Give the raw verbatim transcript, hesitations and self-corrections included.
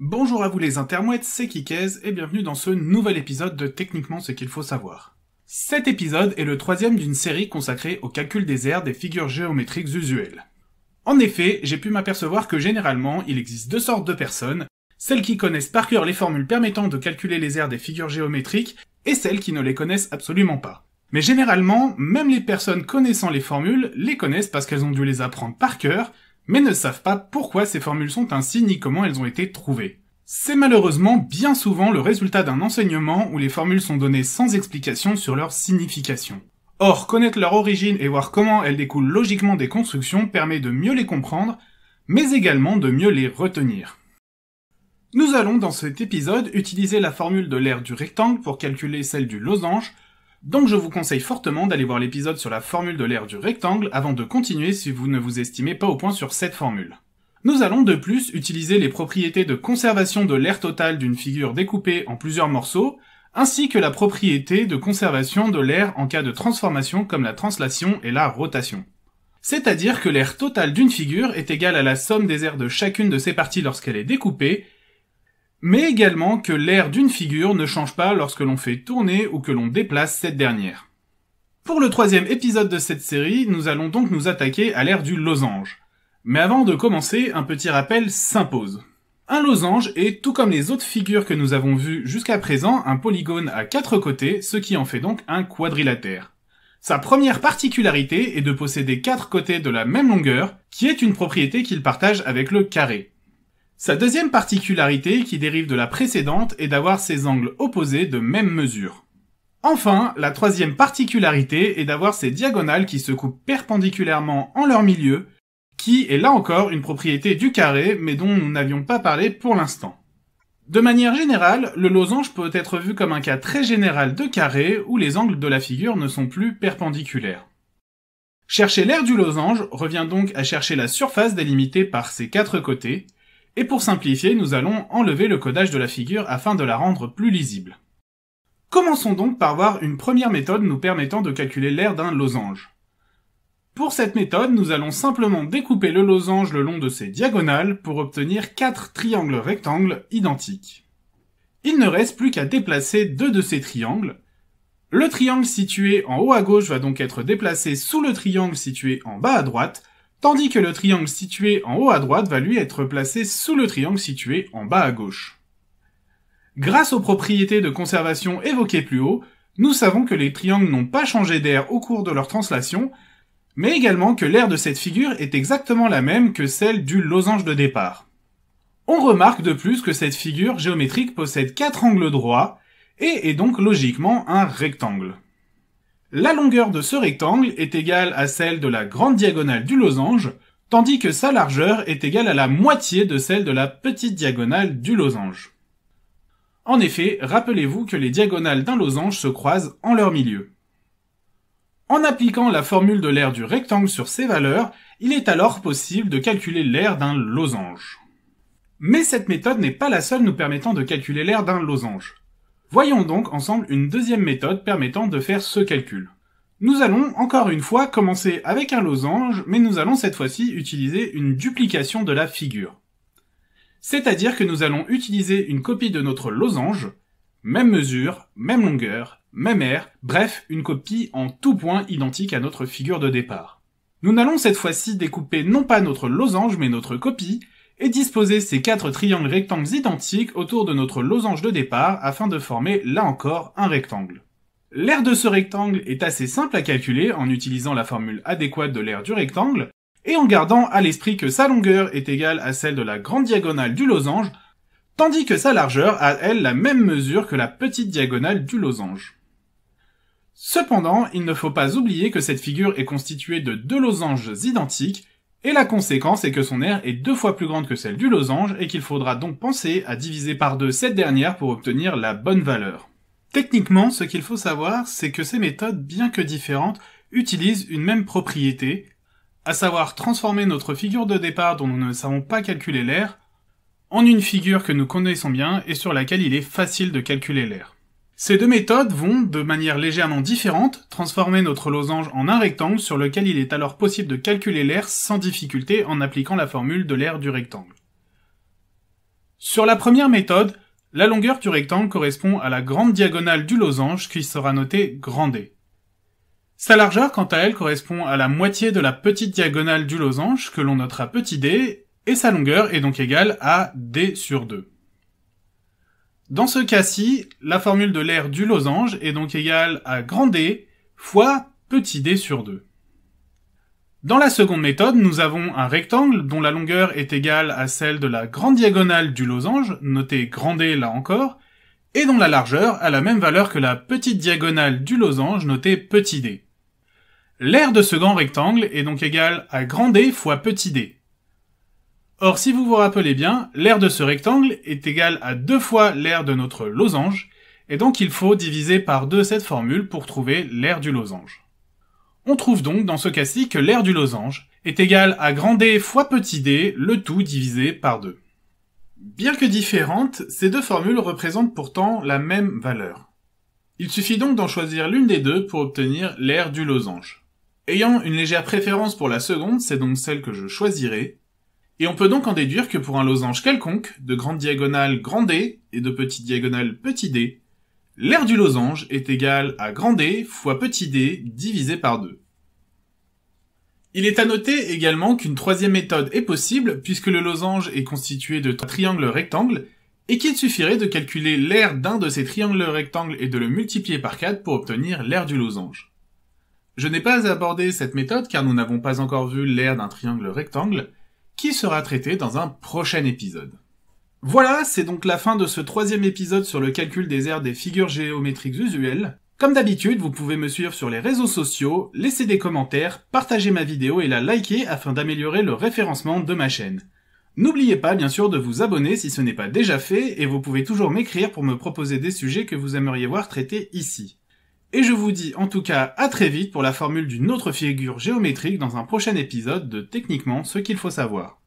Bonjour à vous les intermouettes, c'est Kikez et bienvenue dans ce nouvel épisode de Techniquement ce qu'il faut savoir. Cet épisode est le troisième d'une série consacrée au calcul des aires des figures géométriques usuelles. En effet, j'ai pu m'apercevoir que généralement, il existe deux sortes de personnes, celles qui connaissent par cœur les formules permettant de calculer les aires des figures géométriques et celles qui ne les connaissent absolument pas. Mais généralement, même les personnes connaissant les formules les connaissent parce qu'elles ont dû les apprendre par cœur, mais ne savent pas pourquoi ces formules sont ainsi ni comment elles ont été trouvées. C'est malheureusement bien souvent le résultat d'un enseignement où les formules sont données sans explication sur leur signification. Or, connaître leur origine et voir comment elles découlent logiquement des constructions permet de mieux les comprendre, mais également de mieux les retenir. Nous allons dans cet épisode utiliser la formule de l'aire du rectangle pour calculer celle du losange, donc je vous conseille fortement d'aller voir l'épisode sur la formule de l'aire du rectangle avant de continuer si vous ne vous estimez pas au point sur cette formule. Nous allons de plus utiliser les propriétés de conservation de l'aire totale d'une figure découpée en plusieurs morceaux, ainsi que la propriété de conservation de l'aire en cas de transformation comme la translation et la rotation. C'est-à-dire que l'aire totale d'une figure est égale à la somme des aires de chacune de ses parties lorsqu'elle est découpée, mais également que l'aire d'une figure ne change pas lorsque l'on fait tourner ou que l'on déplace cette dernière. Pour le troisième épisode de cette série, nous allons donc nous attaquer à l'aire du losange. Mais avant de commencer, un petit rappel s'impose. Un losange est, tout comme les autres figures que nous avons vues jusqu'à présent, un polygone à quatre côtés, ce qui en fait donc un quadrilatère. Sa première particularité est de posséder quatre côtés de la même longueur, qui est une propriété qu'il partage avec le carré. Sa deuxième particularité, qui dérive de la précédente, est d'avoir ses angles opposés de même mesure. Enfin, la troisième particularité est d'avoir ses diagonales qui se coupent perpendiculairement en leur milieu, qui est là encore une propriété du carré, mais dont nous n'avions pas parlé pour l'instant. De manière générale, le losange peut être vu comme un cas très général de carré, où les angles de la figure ne sont plus perpendiculaires. Chercher l'aire du losange revient donc à chercher la surface délimitée par ses quatre côtés, et pour simplifier, nous allons enlever le codage de la figure afin de la rendre plus lisible. Commençons donc par voir une première méthode nous permettant de calculer l'aire d'un losange. Pour cette méthode, nous allons simplement découper le losange le long de ses diagonales pour obtenir quatre triangles rectangles identiques. Il ne reste plus qu'à déplacer deux de ces triangles. Le triangle situé en haut à gauche va donc être déplacé sous le triangle situé en bas à droite, tandis que le triangle situé en haut à droite va lui être placé sous le triangle situé en bas à gauche. Grâce aux propriétés de conservation évoquées plus haut, nous savons que les triangles n'ont pas changé d'aire au cours de leur translation, mais également que l'aire de cette figure est exactement la même que celle du losange de départ. On remarque de plus que cette figure géométrique possède quatre angles droits, et est donc logiquement un rectangle. La longueur de ce rectangle est égale à celle de la grande diagonale du losange, tandis que sa largeur est égale à la moitié de celle de la petite diagonale du losange. En effet, rappelez-vous que les diagonales d'un losange se croisent en leur milieu. En appliquant la formule de l'aire du rectangle sur ces valeurs, il est alors possible de calculer l'aire d'un losange. Mais cette méthode n'est pas la seule nous permettant de calculer l'aire d'un losange. Voyons donc ensemble une deuxième méthode permettant de faire ce calcul. Nous allons encore une fois commencer avec un losange, mais nous allons cette fois-ci utiliser une duplication de la figure. C'est-à-dire que nous allons utiliser une copie de notre losange, même mesure, même longueur, même aire, bref, une copie en tout point identique à notre figure de départ. Nous n'allons cette fois-ci découper non pas notre losange, mais notre copie, et disposer ces quatre triangles rectangles identiques autour de notre losange de départ afin de former, là encore, un rectangle. L'aire de ce rectangle est assez simple à calculer en utilisant la formule adéquate de l'aire du rectangle, et en gardant à l'esprit que sa longueur est égale à celle de la grande diagonale du losange, tandis que sa largeur a, elle, la même mesure que la petite diagonale du losange. Cependant, il ne faut pas oublier que cette figure est constituée de deux losanges identiques, et la conséquence est que son aire est deux fois plus grande que celle du losange et qu'il faudra donc penser à diviser par deux cette dernière pour obtenir la bonne valeur. Techniquement, ce qu'il faut savoir, c'est que ces méthodes, bien que différentes, utilisent une même propriété, à savoir transformer notre figure de départ dont nous ne savons pas calculer l'aire, en une figure que nous connaissons bien et sur laquelle il est facile de calculer l'aire. Ces deux méthodes vont, de manière légèrement différente, transformer notre losange en un rectangle sur lequel il est alors possible de calculer l'aire sans difficulté en appliquant la formule de l'aire du rectangle. Sur la première méthode, la longueur du rectangle correspond à la grande diagonale du losange qui sera notée grand D. Sa largeur, quant à elle, correspond à la moitié de la petite diagonale du losange que l'on notera petit d, et sa longueur est donc égale à d sur deux. Dans ce cas-ci, la formule de l'aire du losange est donc égale à grand D fois petit d sur deux. Dans la seconde méthode, nous avons un rectangle dont la longueur est égale à celle de la grande diagonale du losange, notée grand D là encore, et dont la largeur a la même valeur que la petite diagonale du losange, notée petit d. L'aire de ce grand rectangle est donc égale à grand D fois petit d. Or, si vous vous rappelez bien, l'aire de ce rectangle est égale à deux fois l'aire de notre losange, et donc il faut diviser par deux cette formule pour trouver l'aire du losange. On trouve donc dans ce cas-ci que l'aire du losange est égale à grand D fois petit d, le tout divisé par deux. Bien que différentes, ces deux formules représentent pourtant la même valeur. Il suffit donc d'en choisir l'une des deux pour obtenir l'aire du losange. Ayant une légère préférence pour la seconde, c'est donc celle que je choisirai, et on peut donc en déduire que pour un losange quelconque, de grande diagonale grand D et de petite diagonale petit d, l'aire du losange est égale à grand D fois petit d divisé par deux. Il est à noter également qu'une troisième méthode est possible puisque le losange est constitué de trois triangles rectangles et qu'il suffirait de calculer l'aire d'un de ces triangles rectangles et de le multiplier par quatre pour obtenir l'aire du losange. Je n'ai pas abordé cette méthode car nous n'avons pas encore vu l'aire d'un triangle rectangle qui sera traitée dans un prochain épisode. Voilà, c'est donc la fin de ce troisième épisode sur le calcul des aires des figures géométriques usuelles. Comme d'habitude, vous pouvez me suivre sur les réseaux sociaux, laisser des commentaires, partager ma vidéo et la liker afin d'améliorer le référencement de ma chaîne. N'oubliez pas bien sûr de vous abonner si ce n'est pas déjà fait, et vous pouvez toujours m'écrire pour me proposer des sujets que vous aimeriez voir traités ici. Et je vous dis en tout cas à très vite pour la formule d'une autre figure géométrique dans un prochain épisode de Techniquement ce qu'il faut savoir.